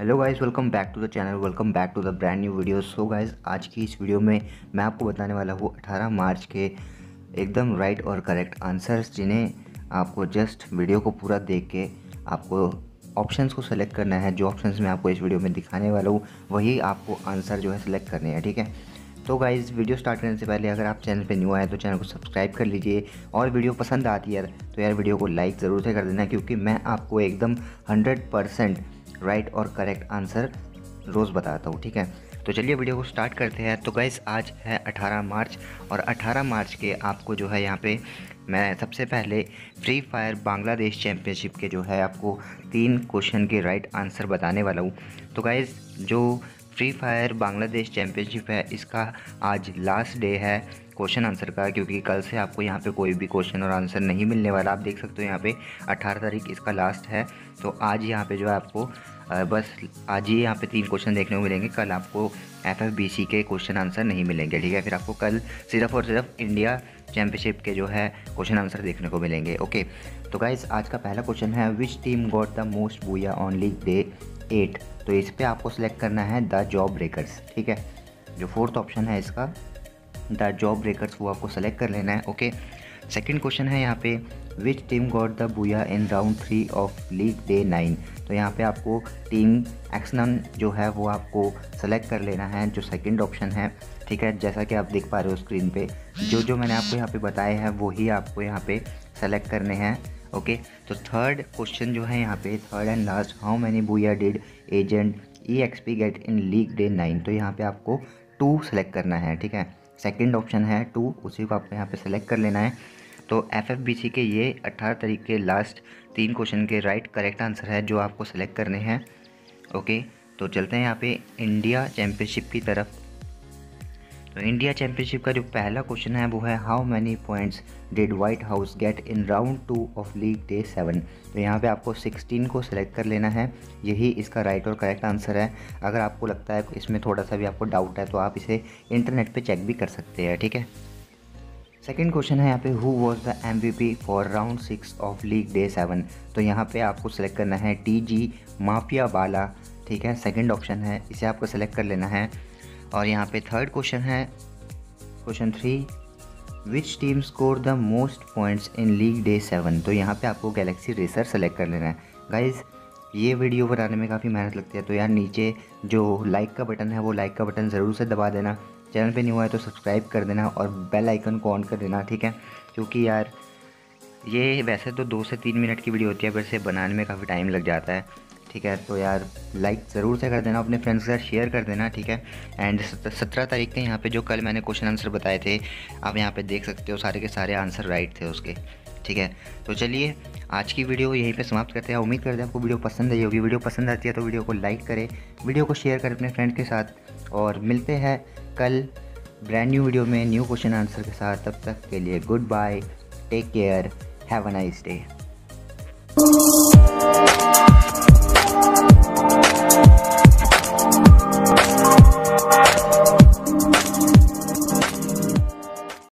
Hello guys, welcome back to the channel, welcome back to the brand new video. So guys, आज की इस video में मैं आपको बताने वाला हूँ 18 मार्च के एकदम राइट और करेक्ट आंसर्स, जिन्हें आपको जस्ट वीडियो को पूरा देख के आपको ऑप्शंस को सेलेक्ट करना है। जो ऑप्शंस मैं आपको इस वीडियो में दिखाने वाला हूँ वही आपको आंसर जो है सेलेक्ट करने हैं, ठीक है। तो गाइज़, वीडियो स्टार्ट करने से पहले अगर आप चैनल पे न्यू आए तो चैनल को सब्सक्राइब कर लीजिए, और वीडियो पसंद आती है तो यार वीडियो को लाइक ज़रूर से कर देना, क्योंकि मैं आपको एकदम 100% राइट और करेक्ट आंसर रोज़ बताता हूँ, ठीक है। तो चलिए वीडियो को स्टार्ट करते हैं। तो गाइज़, आज है 18 मार्च, और 18 मार्च के आपको जो है यहाँ पे मैं सबसे पहले फ्री फायर बांग्लादेश चैम्पियनशिप के जो है आपको 3 क्वेश्चन के राइट आंसर बताने वाला हूँ। तो गाइज़, जो फ्री फायर बांग्लादेश चैम्पियनशिप है इसका आज लास्ट डे है क्वेश्चन आंसर का, क्योंकि कल से आपको यहाँ पे कोई भी क्वेश्चन और आंसर नहीं मिलने वाला। आप देख सकते हो यहाँ पे 18 तारीख इसका लास्ट है, तो आज यहाँ पे जो है आपको बस आज ही यहाँ पे 3 क्वेश्चन देखने को मिलेंगे। कल आपको FFBC के क्वेश्चन आंसर नहीं मिलेंगे, ठीक है। फिर आपको कल सिर्फ और सिर्फ इंडिया चैम्पियनशिप के जो है क्वेश्चन आंसर देखने को मिलेंगे, ओके। तो गाइज़, आज का पहला क्वेश्चन है, which team got the most booyah on league day 8। तो इस पर आपको सेलेक्ट करना है द जॉब ब्रेकर्स, ठीक है। जो फोर्थ ऑप्शन है इसका द जॉब ब्रेकर्स, वो आपको सेलेक्ट कर लेना है, ओके। सेकंड क्वेश्चन है यहाँ पे, which team got the booyah in round 3 of league day 9। तो यहाँ पे आपको टीम एक्सनन जो है वो आपको सेलेक्ट कर लेना है, जो सेकंड ऑप्शन है, ठीक है। जैसा कि आप देख पा रहे हो स्क्रीन पे, जो जो मैंने आपको यहाँ पे बताए हैं वही आपको यहाँ पे सेलेक्ट करने हैं, ओके। तो थर्ड क्वेश्चन जो है यहाँ पे, third and last, how many booyah did agent EXP get in league day 9। तो यहाँ पर आपको 2 सेलेक्ट करना है, ठीक है। सेकंड ऑप्शन है 2, उसी को आपको यहाँ पे सेलेक्ट कर लेना है। तो FFBC के ये 18 तारीख के लास्ट 3 क्वेश्चन के राइट करेक्ट आंसर है जो आपको सेलेक्ट करने हैं, ओके। तो चलते हैं यहाँ पे इंडिया चैम्पियनशिप की तरफ। तो इंडिया चैम्पियनशिप का जो पहला क्वेश्चन है वो है, how many points did white house get in round 2 of league day 7। तो यहाँ पे आपको 16 को सेलेक्ट कर लेना है, यही इसका राइट और करेक्ट आंसर है। अगर आपको लगता है इसमें थोड़ा सा भी आपको डाउट है तो आप इसे इंटरनेट पे चेक भी कर सकते हैं, ठीक है। सेकंड क्वेश्चन है यहाँ पे, who was the MVP for round 6 of league day 7। तो यहाँ पे आपको सेलेक्ट करना है T माफिया बाला, ठीक है। सेकंड ऑप्शन है, इसे आपको सेलेक्ट कर लेना है। और यहाँ पे थर्ड क्वेश्चन है, question 3, which team score the most points in league day 7। तो यहाँ पे आपको गैलेक्सी रेसर सेलेक्ट कर लेना है। गाइज़, ये वीडियो बनाने में काफ़ी मेहनत लगती है, तो यार नीचे जो लाइक का बटन है वो लाइक का बटन ज़रूर से दबा देना, चैनल पे न्यू है तो सब्सक्राइब कर देना, और बेल आइकन को ऑन कर देना, ठीक है। क्योंकि यार ये वैसे तो 2 से 3 मिनट की वीडियो होती है, वैसे बनाने में काफ़ी टाइम लग जाता है, ठीक है। तो यार लाइक ज़रूर से कर देना, अपने फ्रेंड्स के साथ शेयर कर देना, ठीक है। एंड 17 तारीख के यहाँ पे जो कल मैंने क्वेश्चन आंसर बताए थे, आप यहाँ पे देख सकते हो सारे के सारे आंसर राइट थे उसके, ठीक है। तो चलिए आज की वीडियो यहीं पे समाप्त करते हैं। उम्मीद करते हैं आपको वीडियो पसंद आई होगी। वीडियो पसंद आती है तो वीडियो को लाइक करें, वीडियो को शेयर करें अपने फ्रेंड के साथ, और मिलते हैं कल ब्रांड न्यू वीडियो में न्यू क्वेश्चन आंसर के साथ। तब तक के लिए good bye, take care, have a nice day.